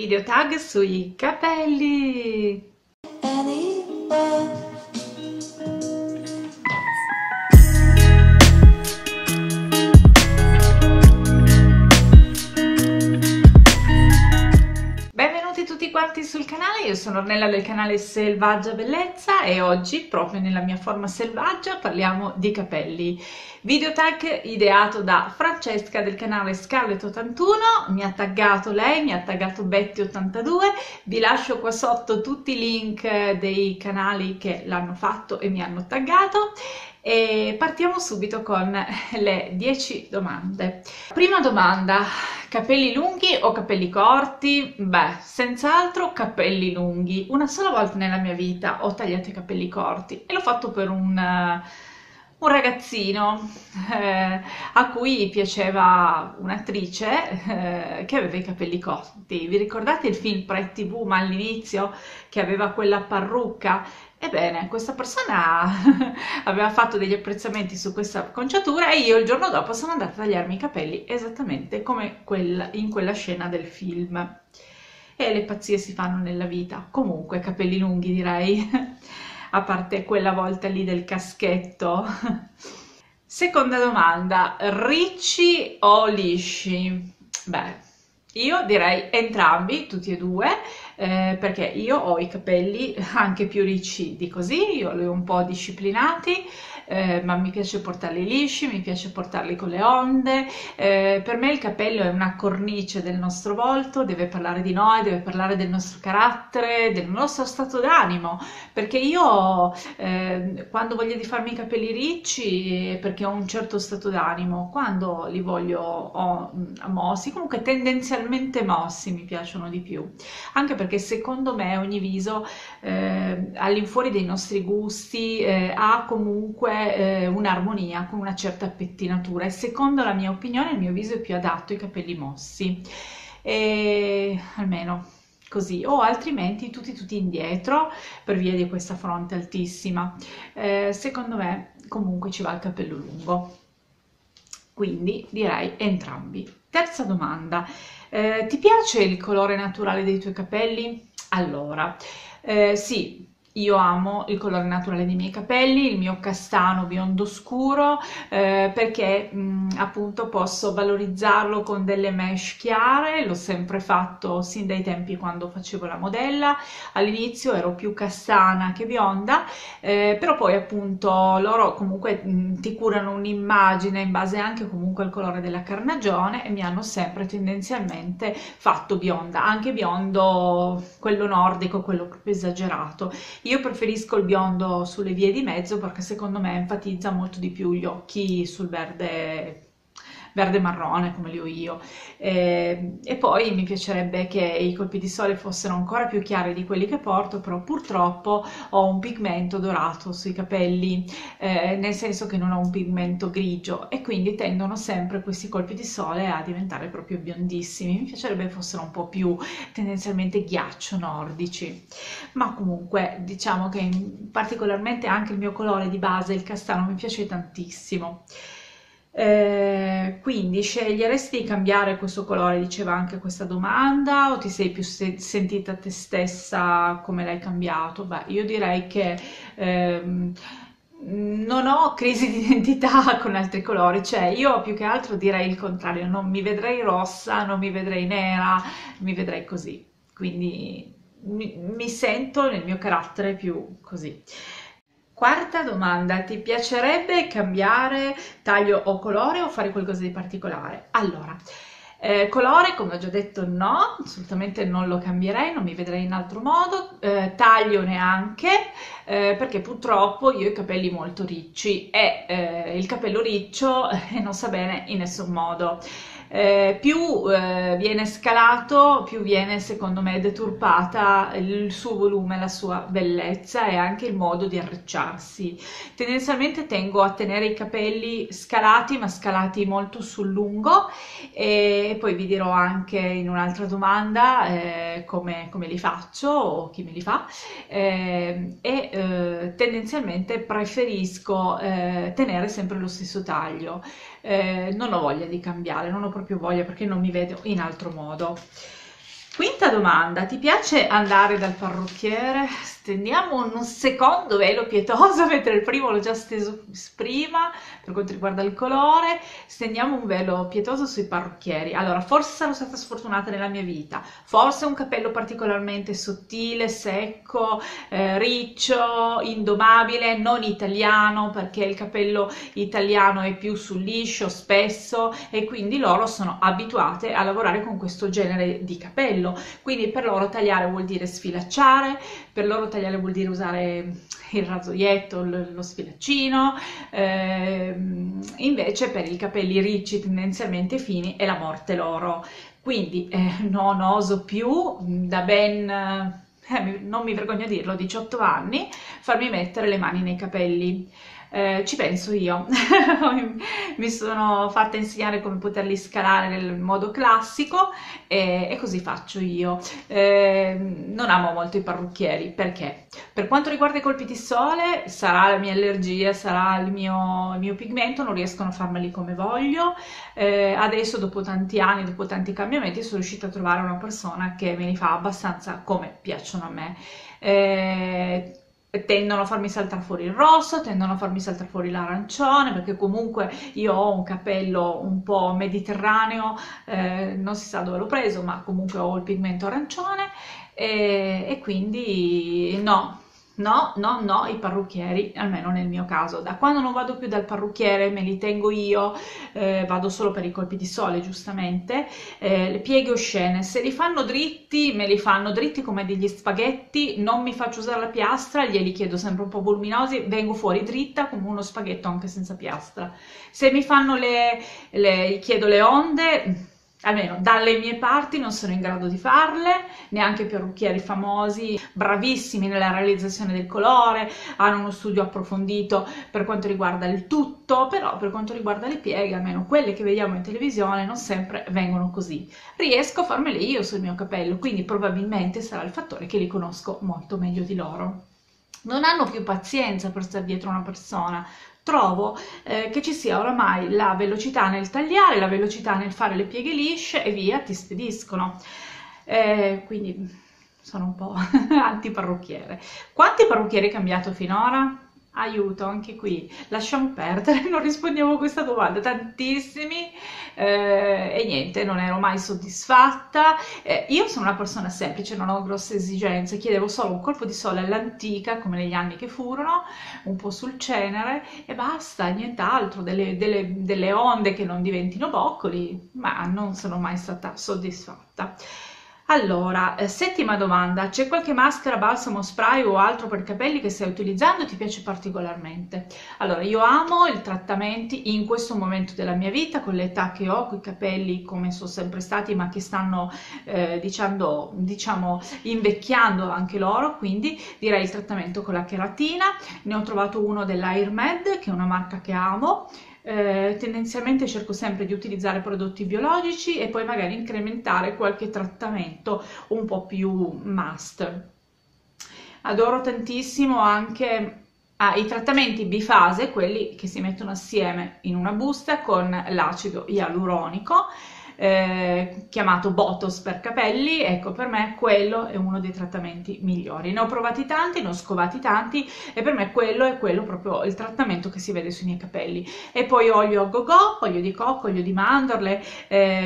Video tag sui capelli. Benvenuti tutti quanti sul canale, io sono Ornella del canale Selvaggia Bellezza e oggi, proprio nella mia forma selvaggia, parliamo di capelli. Video tag ideato da Francesca del canale Scarlett 81, mi ha taggato lei, mi ha taggato Betty 82, vi lascio qua sotto tutti i link dei canali che l'hanno fatto e mi hanno taggato e partiamo subito con le 10 domande. Prima domanda, capelli lunghi o capelli corti? Beh, senz'altro capelli lunghi. Una sola volta nella mia vita ho tagliato i capelli corti e l'ho fatto per un ragazzino a cui piaceva un'attrice che aveva i capelli corti. Vi ricordate il film Pretty TV, ma all'inizio che aveva quella parrucca? Ebbene, questa persona aveva fatto degli apprezzamenti su questa acconciatura e io il giorno dopo sono andata a tagliarmi i capelli esattamente come in quella scena del film. E le pazzie si fanno nella vita. Comunque, capelli lunghi direi. A parte quella volta lì del caschetto. Seconda domanda, ricci o lisci? Beh, io direi entrambi, tutti e due, perché io ho i capelli anche più ricci di così, io li ho un po' disciplinati, ma mi piace portarli lisci, mi piace portarli con le onde, per me il capello è una cornice del nostro volto, deve parlare di noi, deve parlare del nostro carattere, del nostro stato d'animo, perché io quando voglio di farmi i capelli ricci è perché ho un certo stato d'animo, quando li voglio mossi, comunque tendenzialmente mossi mi piacciono di più, anche perché secondo me ogni viso all'infuori dei nostri gusti ha comunque un'armonia con una certa pettinatura e secondo la mia opinione il mio viso è più adatto ai capelli mossi, e almeno così, o altrimenti tutti indietro per via di questa fronte altissima. Secondo me comunque ci va il capello lungo, quindi direi entrambi. Terza domanda, ti piace il colore naturale dei tuoi capelli? Allora, sì, io amo il colore naturale dei miei capelli, il mio castano biondo scuro, perché appunto posso valorizzarlo con delle mesh chiare, l'ho sempre fatto sin dai tempi quando facevo la modella, all'inizio ero più castana che bionda, però poi appunto loro comunque ti curano un'immagine in base anche comunque al colore della carnagione e mi hanno sempre tendenzialmente fatto bionda, anche biondo quello nordico, quello proprio esagerato. Io preferisco il biondo sulle vie di mezzo perché secondo me enfatizza molto di più gli occhi sul verde marrone come li ho io, e poi mi piacerebbe che i colpi di sole fossero ancora più chiari di quelli che porto, però purtroppo ho un pigmento dorato sui capelli, nel senso che non ho un pigmento grigio e quindi tendono sempre questi colpi di sole a diventare proprio biondissimi, mi piacerebbe fossero un po' più tendenzialmente ghiaccio nordici, ma comunque diciamo che particolarmente anche il mio colore di base, il castano, mi piace tantissimo. Quindi sceglieresti di cambiare questo colore, diceva anche questa domanda, o ti sei più sentita te stessa come l'hai cambiato? Beh, io direi che non ho crisi di identità con altri colori, cioè io più che altro direi il contrario, non mi vedrei rossa, non mi vedrei nera, mi vedrei così, quindi mi sento nel mio carattere più così. Quarta domanda, ti piacerebbe cambiare taglio o colore o fare qualcosa di particolare? Allora, colore, come ho già detto, no, assolutamente non lo cambierei, non mi vedrei in altro modo, taglio neanche, perché purtroppo io ho i capelli molto ricci e il capello riccio non sta bene in nessun modo. Più viene scalato, più viene secondo me deturpata il suo volume, la sua bellezza e anche il modo di arricciarsi. Tendenzialmente tengo a tenere i capelli scalati, ma scalati molto sul lungo, e poi vi dirò anche in un'altra domanda come li faccio o chi me li fa, tendenzialmente preferisco tenere sempre lo stesso taglio, non ho voglia di cambiare, non ho proprio voglia perché non mi vedo in altro modo. Quinta domanda, ti piace andare dal parrucchiere? Stendiamo un secondo velo pietoso, mentre il primo l'ho già steso prima per quanto riguarda il colore. Stendiamo un velo pietoso sui parrucchieri. Allora, forse sono stata sfortunata nella mia vita, forse un capello particolarmente sottile, secco, riccio, indomabile, non italiano, perché il capello italiano è più sul liscio spesso e quindi loro sono abituate a lavorare con questo genere di capello. Quindi per loro tagliare vuol dire sfilacciare, per loro tagliare vuol dire usare il rasoietto, lo sfilaccino, invece per i capelli ricci tendenzialmente fini è la morte loro. Quindi non oso più da ben, non mi vergogno a dirlo, 18 anni farmi mettere le mani nei capelli. Ci penso io, mi sono fatta insegnare come poterli scalare nel modo classico e così faccio io. Non amo molto i parrucchieri perché per quanto riguarda i colpi di sole sarà la mia allergia, sarà il mio pigmento, non riescono a farmeli come voglio. Adesso dopo tanti anni, dopo tanti cambiamenti sono riuscita a trovare una persona che me li fa abbastanza come piacciono a me. Tendono a farmi saltare fuori il rosso, tendono a farmi saltare fuori l'arancione, perché comunque io ho un capello un po' mediterraneo, non si sa dove l'ho preso, ma comunque ho il pigmento arancione e quindi no. No, no, no, i parrucchieri, almeno nel mio caso. Da quando non vado più dal parrucchiere, me li tengo io, vado solo per i colpi di sole, giustamente, le pieghe oscene. Se li fanno dritti, me li fanno dritti come degli spaghetti, non mi faccio usare la piastra, glieli chiedo sempre un po' voluminosi, vengo fuori dritta come uno spaghetto anche senza piastra. Se mi fanno chiedo le onde... Almeno dalle mie parti non sono in grado di farle, neanche i parrucchieri famosi, bravissimi nella realizzazione del colore, hanno uno studio approfondito per quanto riguarda il tutto, però per quanto riguarda le pieghe, almeno quelle che vediamo in televisione, non sempre vengono così. Riesco a farmele io sul mio capello, quindi probabilmente sarà il fattore che li conosco molto meglio di loro. Non hanno più pazienza per stare dietro una persona. Trovo che ci sia oramai la velocità nel tagliare, la velocità nel fare le pieghe lisce e via, ti spediscono. Quindi sono un po' antiparrucchiere. Quanti parrucchieri hai cambiato finora? Aiuto, anche qui lasciamo perdere, non rispondiamo a questa domanda, tantissimi e niente, non ero mai soddisfatta. Io sono una persona semplice, non ho grosse esigenze, chiedevo solo un colpo di sole all'antica, come negli anni che furono, un po' sul cenere e basta, nient'altro, delle onde che non diventino boccoli, ma non sono mai stata soddisfatta. Allora, settima domanda, c'è qualche maschera, balsamo, spray o altro per i capelli che stai utilizzando e ti piace particolarmente? Allora, io amo i trattamenti in questo momento della mia vita, con l'età che ho, con i capelli come sono sempre stati, ma che stanno diciamo invecchiando anche loro, quindi direi il trattamento con la cheratina. Ne ho trovato uno dell'Airmed, che è una marca che amo. Tendenzialmente cerco sempre di utilizzare prodotti biologici e poi magari incrementare qualche trattamento un po' più master. Adoro tantissimo anche i trattamenti bifase, quelli che si mettono assieme in una busta con l'acido ialuronico, chiamato Botox per capelli. Ecco, per me quello è uno dei trattamenti migliori. Ne ho provati tanti, ne ho scovati tanti e per me quello è quello proprio il trattamento che si vede sui miei capelli. E poi olio a go-go, olio di cocco, olio di mandorle,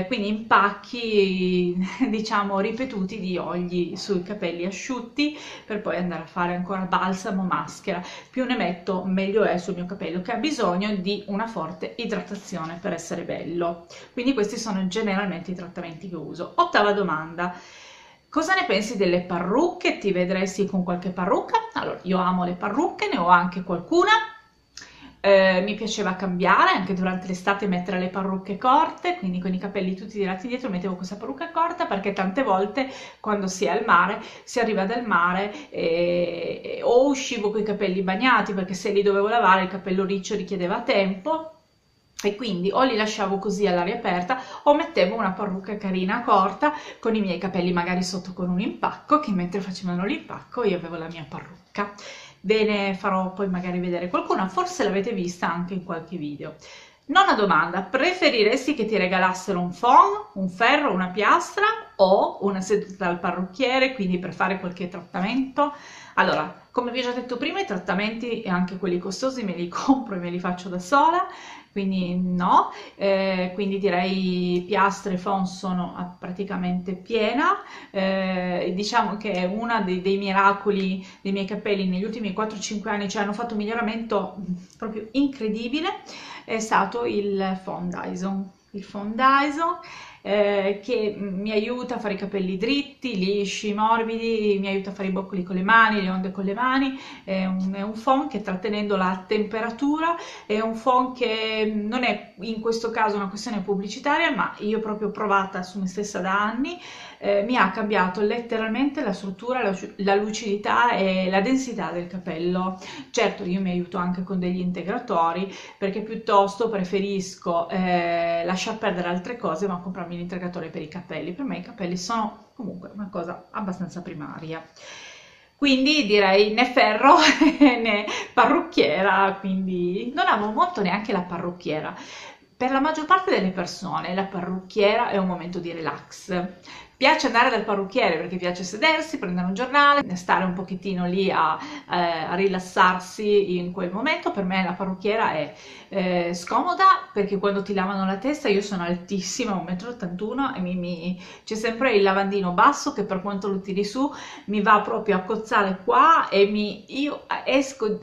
quindi impacchi diciamo ripetuti di oli sui capelli asciutti per poi andare a fare ancora balsamo, maschera. Più ne metto meglio è sul mio capello, che ha bisogno di una forte idratazione per essere bello. Quindi questi sono generalmente i trattamenti che uso. Ottava domanda, cosa ne pensi delle parrucche? Ti vedresti con qualche parrucca? Allora, io amo le parrucche, ne ho anche qualcuna, mi piaceva cambiare anche durante l'estate, mettere le parrucche corte, quindi con i capelli tutti tirati dietro mettevo questa parrucca corta, perché tante volte quando si è al mare, si arriva dal mare o uscivo con i capelli bagnati, perché se li dovevo lavare il capello riccio richiedeva tempo, e quindi o li lasciavo così all'aria aperta o mettevo una parrucca carina corta con i miei capelli magari sotto con un impacco, che mentre facevano l'impacco io avevo la mia parrucca. Ve ne farò poi magari vedere qualcuna, forse l'avete vista anche in qualche video. Nona domanda, preferiresti che ti regalassero un phon, un ferro, una piastra o una seduta dal parrucchiere, quindi per fare qualche trattamento. Allora, come vi ho già detto prima, i trattamenti, anche quelli costosi, me li compro e me li faccio da sola, quindi no, quindi direi piastre e fond sono praticamente piena. Diciamo che uno dei miracoli dei miei capelli negli ultimi 4-5 anni, cioè hanno fatto un miglioramento proprio incredibile, è stato il fondaison. Il fondaison che mi aiuta a fare i capelli dritti, lisci, morbidi, mi aiuta a fare i boccoli con le mani, le onde con le mani. È un fond che, trattenendo la temperatura, è un fond che non è in questo caso una questione pubblicitaria, ma io proprio provata su me stessa da anni, mi ha cambiato letteralmente la struttura, la lucidità e la densità del capello. Certo, io mi aiuto anche con degli integratori, perché piuttosto preferisco lasciar perdere altre cose ma comprarmi l'integratore per i capelli. Per me i capelli sono comunque una cosa abbastanza primaria, quindi direi né ferro né parrucchiera. Quindi non amo molto neanche la parrucchiera. Per la maggior parte delle persone la parrucchiera è un momento di relax. Piace andare dal parrucchiere perché piace sedersi, prendere un giornale, stare un pochettino lì a rilassarsi in quel momento. Per me la parrucchiera è scomoda, perché quando ti lavano la testa, io sono altissima, 1,81 m, e c'è sempre il lavandino basso che, per quanto lo tiri su, mi va proprio a cozzare qua e io esco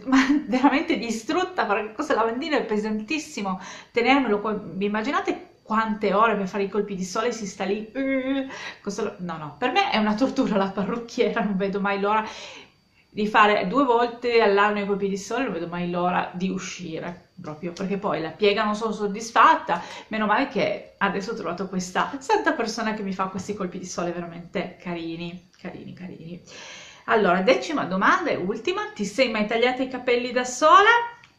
veramente distrutta, perché questo lavandino è pesantissimo. Tenermelo, vi immaginate quante ore per fare i colpi di sole, si sta lì, no, per me è una tortura la parrucchiera, non vedo mai l'ora di fare 2 volte all'anno i colpi di sole, non vedo mai l'ora di uscire, proprio perché poi la piega non sono soddisfatta. Meno male che adesso ho trovato questa santa persona che mi fa questi colpi di sole veramente carini. Allora, 10ª domanda e ultima: ti sei mai tagliata i capelli da sola?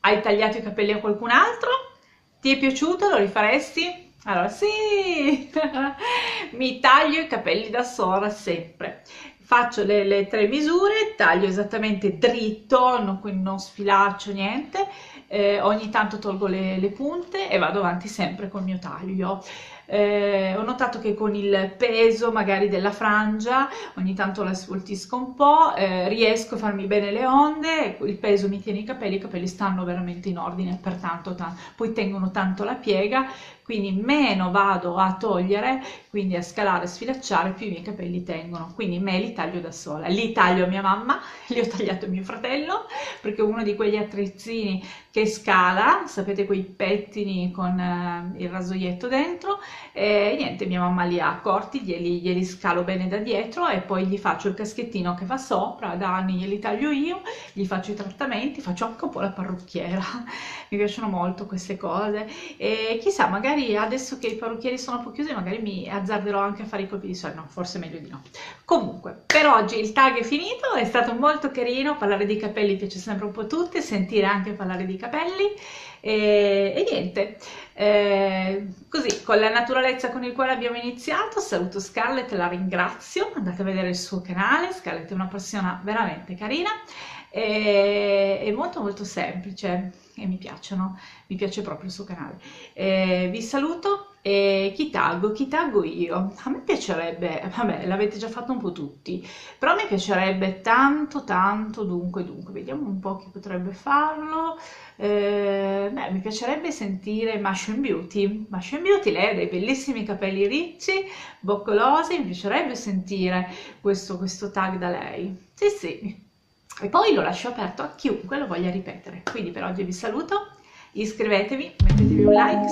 Hai tagliato i capelli a qualcun altro? Ti è piaciuto? Lo rifaresti? Allora sì, mi taglio i capelli da sola sempre. Faccio le 3 misure, taglio esattamente dritto, non sfilaccio niente, ogni tanto tolgo le punte e vado avanti sempre col mio taglio. Ho notato che con il peso magari della frangia, ogni tanto la sfoltisco un po', riesco a farmi bene le onde, il peso mi tiene i capelli stanno veramente in ordine, pertanto poi tengono tanto la piega, quindi meno vado a togliere, quindi a scalare, a sfilacciare, più i miei capelli tengono, quindi me li taglio da sola. Li taglio a mia mamma, li ho tagliato a mio fratello, perché uno di quegli attrezzini che scala, sapete, quei pettini con il rasoietto dentro, e niente, mia mamma li ha corti, glieli scalo bene da dietro e poi gli faccio il caschettino che va sopra. Da anni glieli taglio io, gli faccio i trattamenti, faccio anche un po' la parrucchiera, mi piacciono molto queste cose, e chissà, magari adesso che i parrucchieri sono un po' chiusi magari mi azzarderò anche a fare i colpi di sole. No, forse meglio di no. Comunque, per oggi il tag è finito, è stato molto carino, parlare di capelli piace sempre un po' a tutti, sentire anche parlare di capelli, e niente, così, con la naturalezza con il quale abbiamo iniziato. Saluto Scarlett, la ringrazio, andate a vedere il suo canale. Scarlett è una persona veramente carina, è molto molto semplice e mi piace proprio il suo canale. Vi saluto. E chi taggo io? A me piacerebbe, vabbè, l'avete già fatto un po' tutti, però mi piacerebbe tanto, dunque, vediamo un po' chi potrebbe farlo. Beh, mi piacerebbe sentire Mash and Beauty. Mash and Beauty, lei ha dei bellissimi capelli ricci, boccolosi, mi piacerebbe sentire questo tag da lei. Sì, e poi lo lascio aperto a chiunque lo voglia ripetere. Quindi per oggi vi saluto. Iscrivetevi, mettetevi un like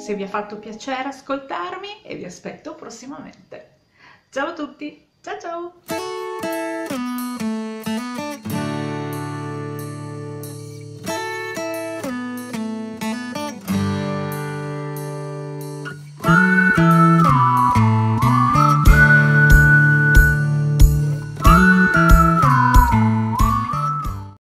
se vi ha fatto piacere ascoltarmi, e vi aspetto prossimamente. Ciao a tutti, ciao!